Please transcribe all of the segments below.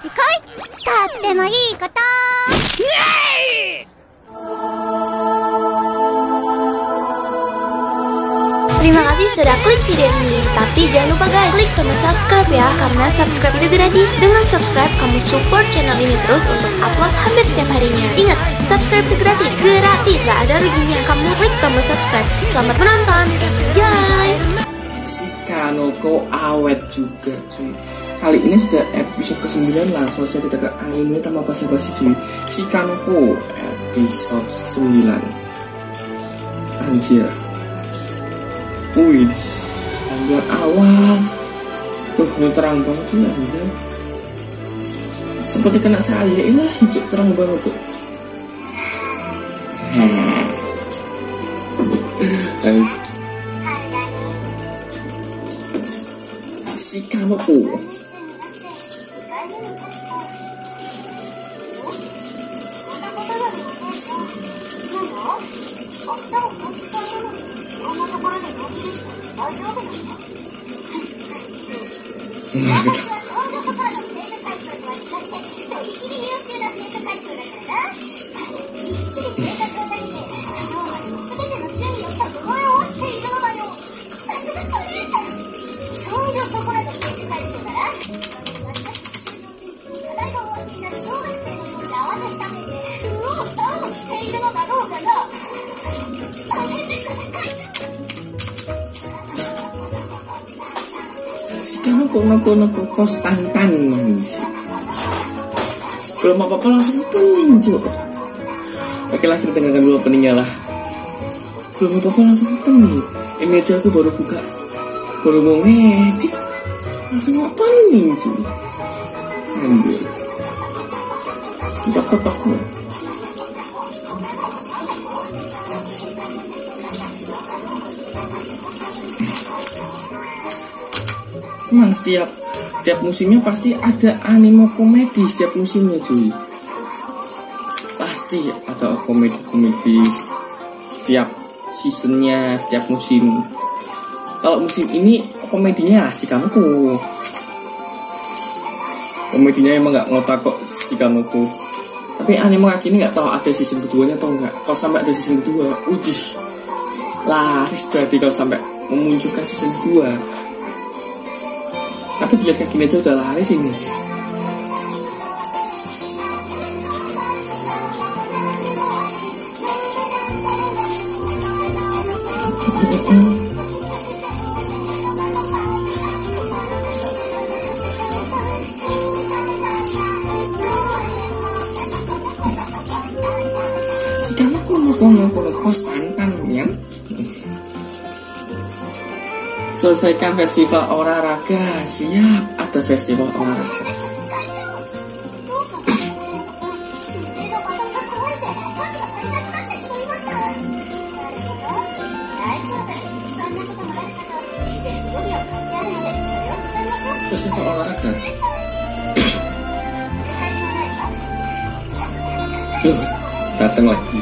ち来い。とってもいいこと。Terima kasih sudah klik video ini. Tapi jangan lupa guys, klik tombol subscribe ya, karena subscribe itu gratis. Dengan subscribe kamu support channel ini terus untuk upload hampir setiap harinya. Ingat, subscribe itu gratis, gak ada ruginya. Kamu klik tombol subscribe. Selamat menonton, enjoy. Shikanoko awet juga cuy. Kali ini sudah episode ke-9 lah, kalau saya tidak ke anime tambah basa-basi cuy. Shikanoko episode 9. Anjir. Wih, ambil awal. Tuh, terang banget cuy anjir. Seperti kena saya, ini hijau terang banget cuy. Shikanoko. Shikanoko Nokonoko Koshitantan. Belum apa-apa langsung pening cuk. Oke lah, kita dengarkan dulu peningnya lah. Belum apa-apa langsung pening. Ini aja aku baru buka, baru mau ngedit langsung apa nih cuy. Anjir, kotak-kotakku. Emang setiap musimnya pasti ada anime komedi, setiap musimnya cuy. Pasti ada komedi-komedi setiap seasonnya, setiap musim. Kalau musim ini komedinya Shikanoko. Komedinya emang gak ngotak kok Shikanoko. Tapi anime kaki ini gak tahu ada season keduanya atau enggak. Kalau sampai ada season kedua, udih, laris berarti kalau sampai memunculkan season kedua. Tapi dilihat kakinya aja udah lari sini. Shikanoko Nokonoko Koshitantan ya. Selesaikan festival olahraga. Siap, ada festival olahraga. Festival olahraga. Datang lagi.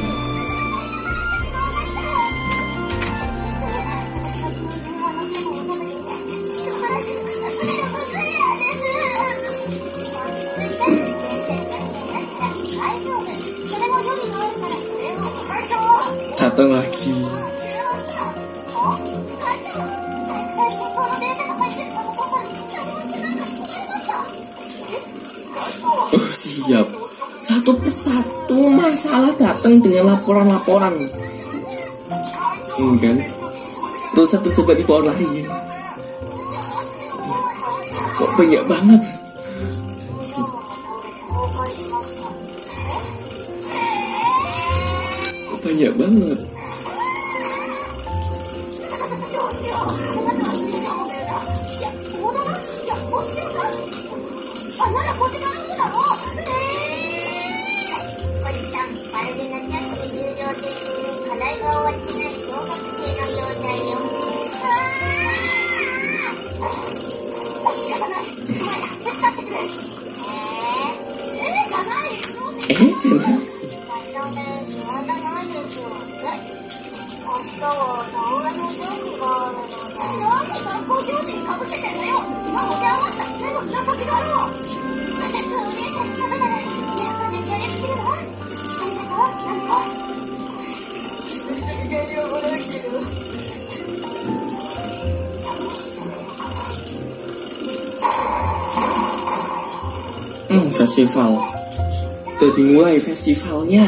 Datang lagi. Oh, siap. Satu persatu masalah datang dengan laporan-laporan. Kan? Terus satu coba dibawa lari. Kok banyak banget. Banyak banget. Festival. Udah dimulai festivalnya.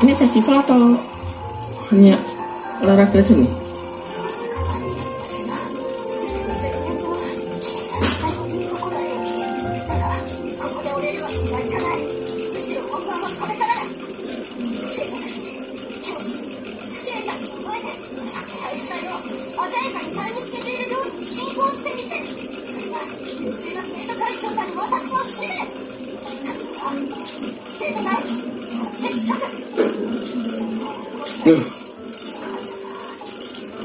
Ini festival atau hanya olahraga aja nih?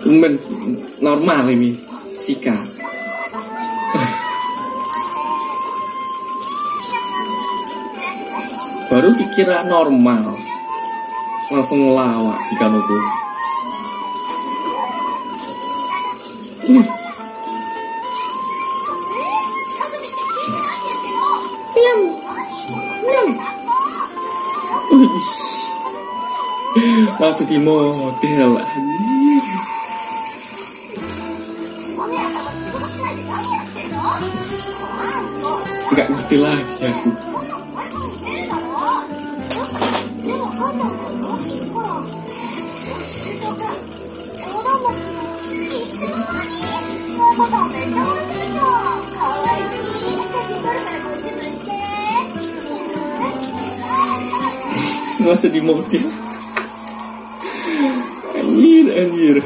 Temen normal ini Shika. Baru dikira normal langsung ngelawak Shikanoko. Mau jadi model anjir. Enggak ngerti lagi aku. Mau jadi model. Anjir.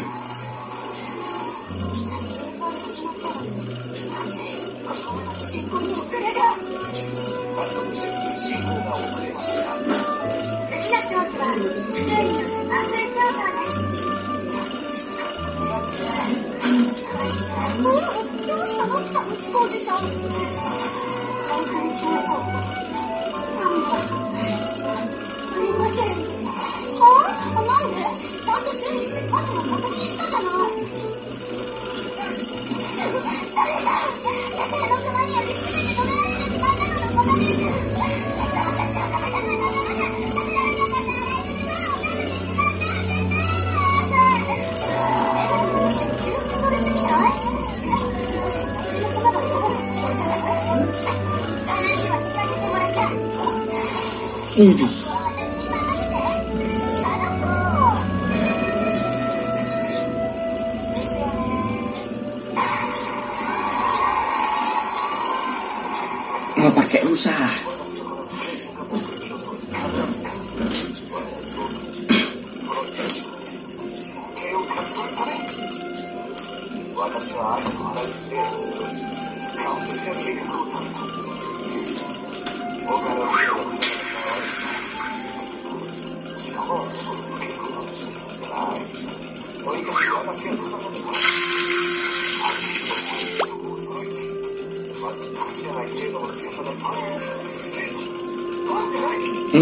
Nggak pakai rusa.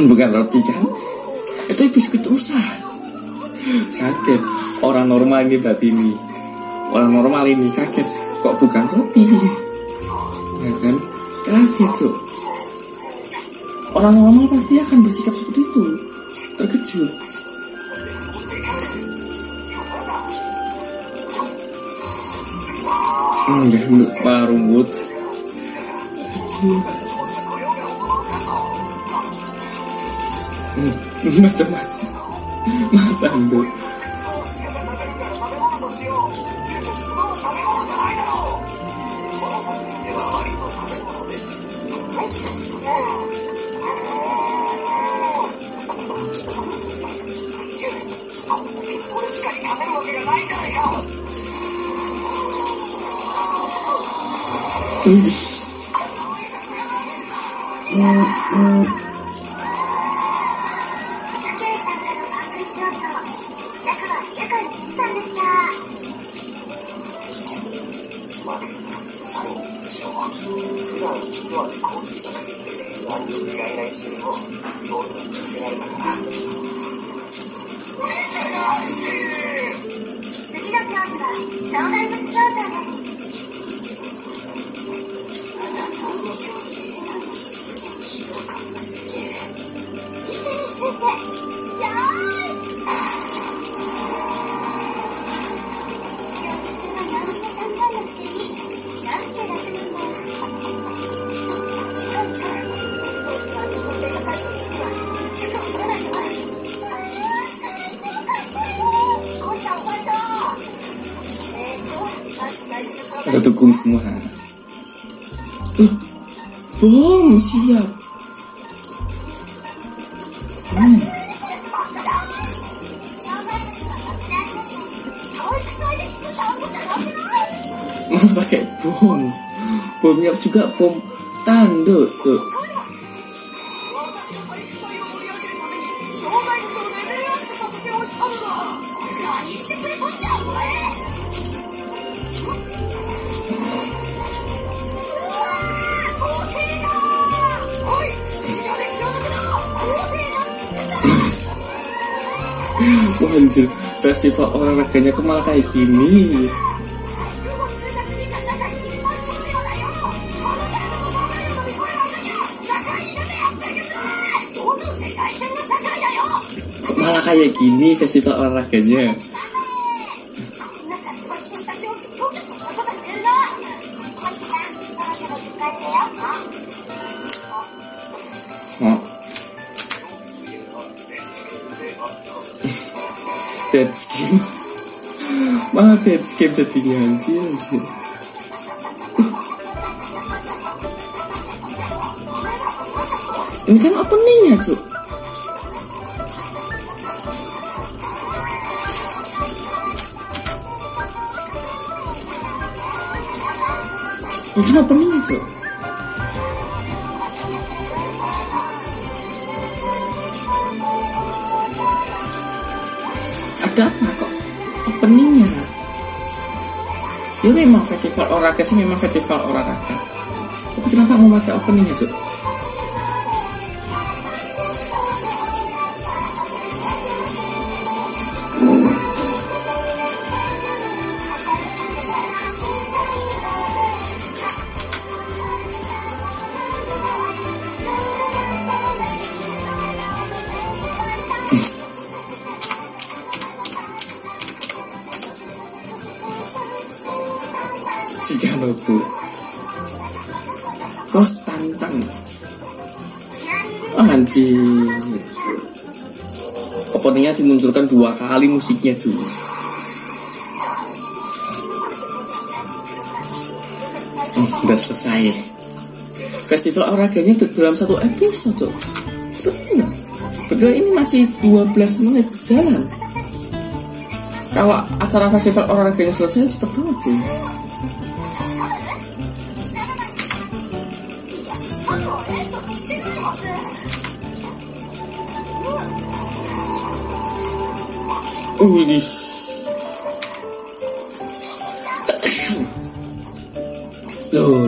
Bukan roti kan? Itu biskuit rusa. Kaget. Orang normal ini berarti ini. Orang normal ini kaget. Kok bukan roti? Ya kan? Kaget tuh. Orang normal pasti akan bersikap seperti itu. Terkejut. Enggak lupa rumput. Macam-macam matang tuh. Terima kasih telah pendukung semua. Bom, siap. Pakai bom. Bomnya juga bom tanduk tuh. Waduh, festival olahraganya kok malah kayak gini. Kok malah kayak gini festival olahraganya. Dead skin. Malah dead skin jadinya, anjir. Ini kan openingnya cuk. Ini kan openingnya cuk. Apa kok openingnya? Ya memang festival olahraga sih, memang festival olahraga. Tapi kenapa mau pakai openingnya tuh? Shikanoko Koshitantan. Anjir, openingnya dimunculkan 2 kali musiknya tuh. Udah selesai. Festival olahraganya dalam 1 episode. Betul, ini masih 12 menit jalan. Kalau acara festival olahraganya selesai cepet banget cuy. Ini loh.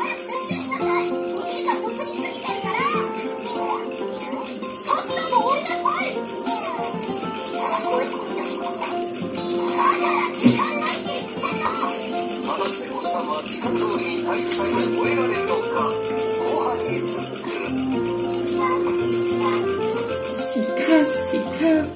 Sika.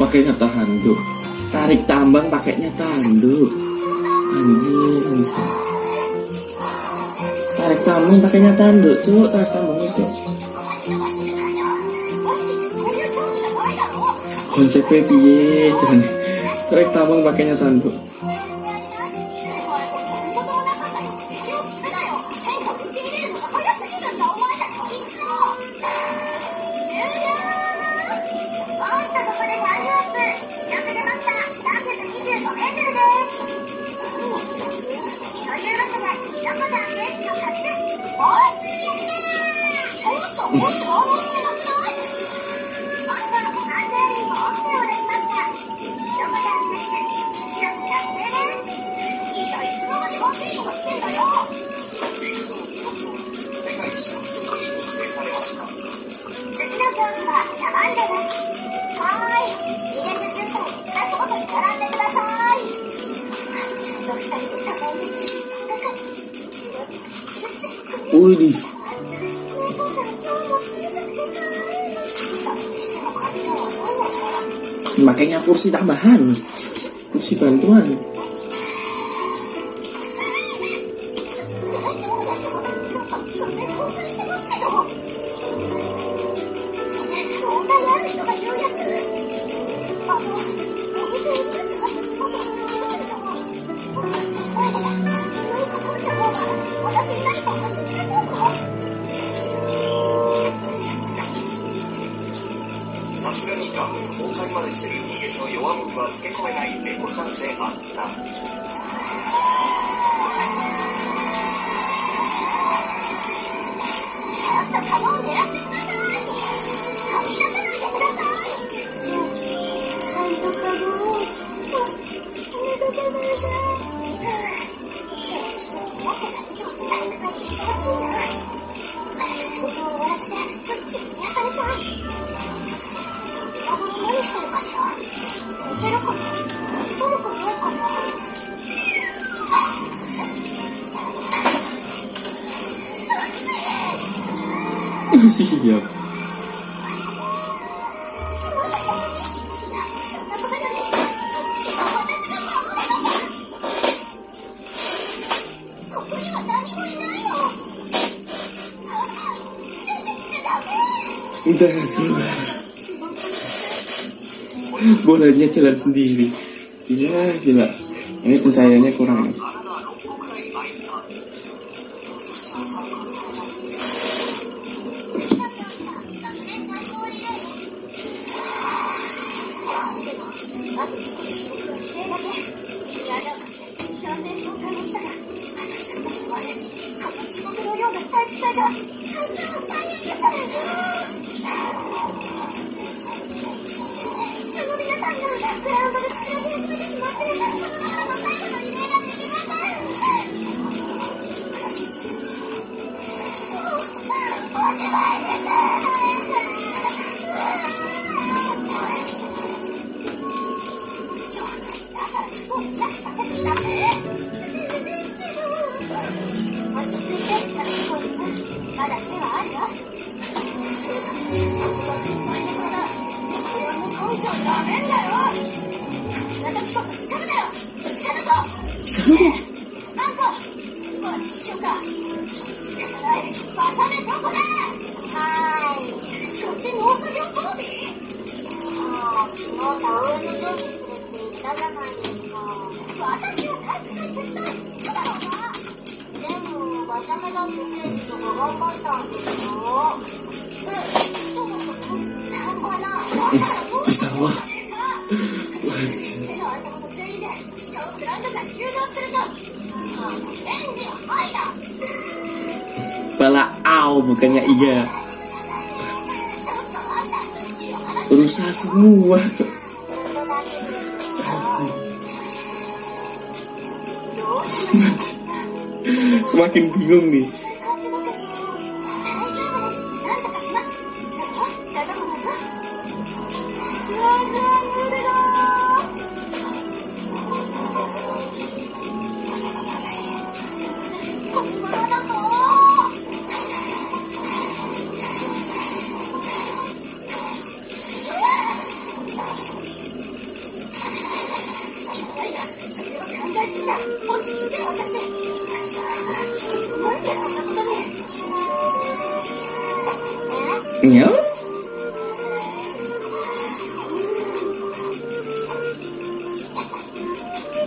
Pakainya tanduk. Tarik tambang pakainya tanduk. Anjir. Tarik tambang pakainya tanduk, cuk. Tarik tambangnya, cuk. Konsepnya piye, jangan Korek tabang pakainya tuan bu. Wih, makanya kursi tambahan, kursi bantuan. Siap. Udah keluar. Bolanya jalan sendiri. Gila, gila. Ini pencahayanya kurang. Bala au, bukannya iya. Rusak semua. Semakin bingung nih.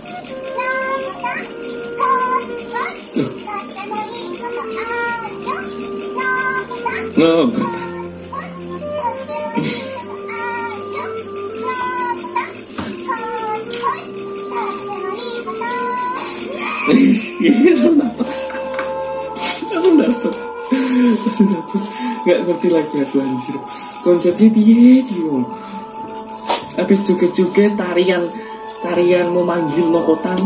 Langsung dapet. Gak ngerti lagi aku anjir. Konsepnya piye yo. Aku juga tarian memanggil Nokotan.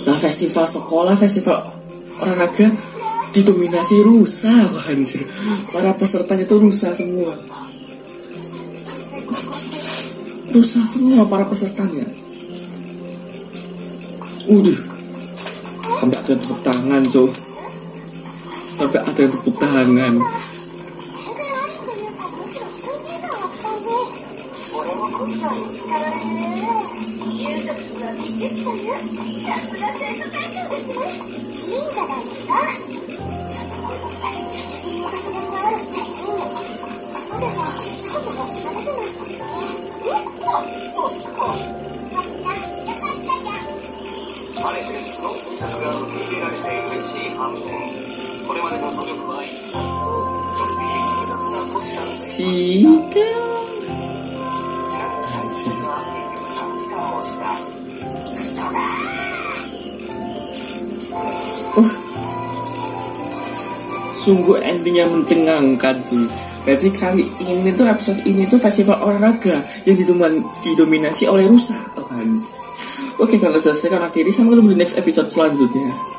Nah, festival sekolah, festival olahraga didominasi rusa, anjir. Para pesertanya itu rusa semua para pesertanya. Sampai ada tepuk tangan, Cok. Sampai ada tepuk tangan. Sungguh endingnya mencengangkan sih. Berarti kali ini tuh episode ini tuh festival olahraga yang didominasi oleh rusa. Oke, kalau selesai, akhiri, sampai ketemu di next episode selanjutnya.